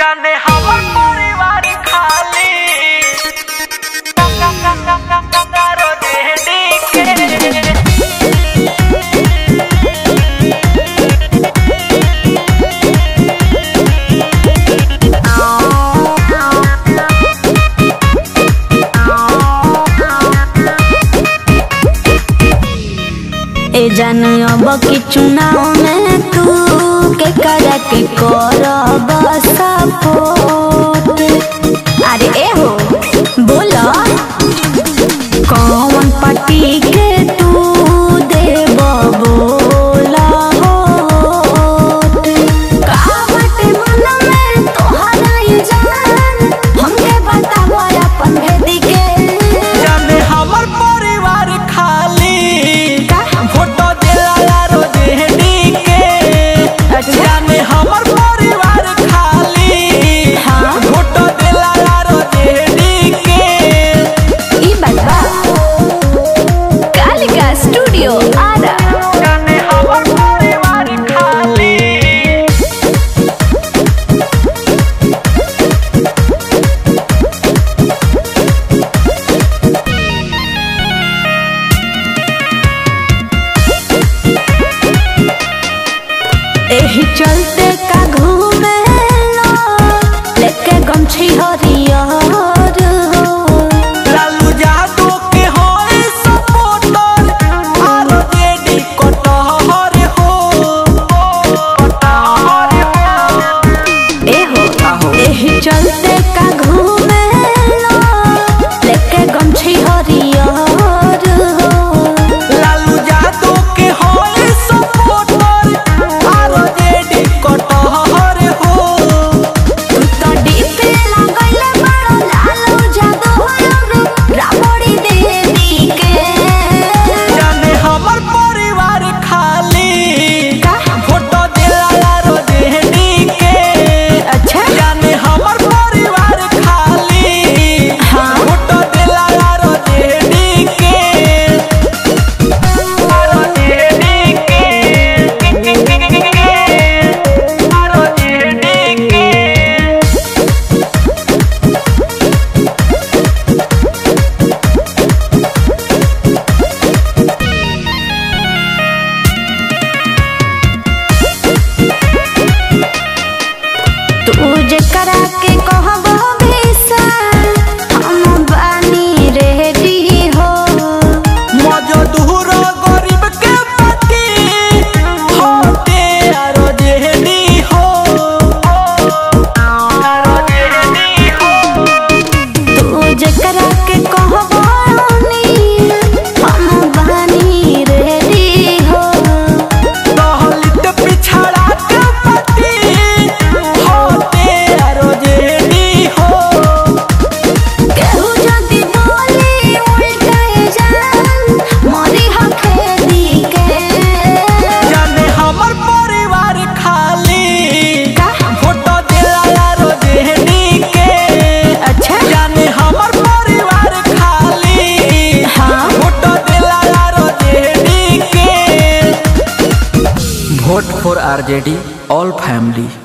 जाने हमर परिवार खाली RJD के ए जाने अब के चुनाव में तू के करा के करब सपोर्ट। अरे ए हो बोल कौन पार्टी के तू देब बोल होट कावट मन में तोहरा जान हमके बतावा अपन बेटी के जाने हमर परिवार खाली एही चलते का घूमे लेके गमछी हरियर लालू जादू के होए सपोर्टर RJD कटहर हो कटहर हो। ए हो आहो एही चलते का घूमे लेके गमछी हरियर Vote for RJD, all family।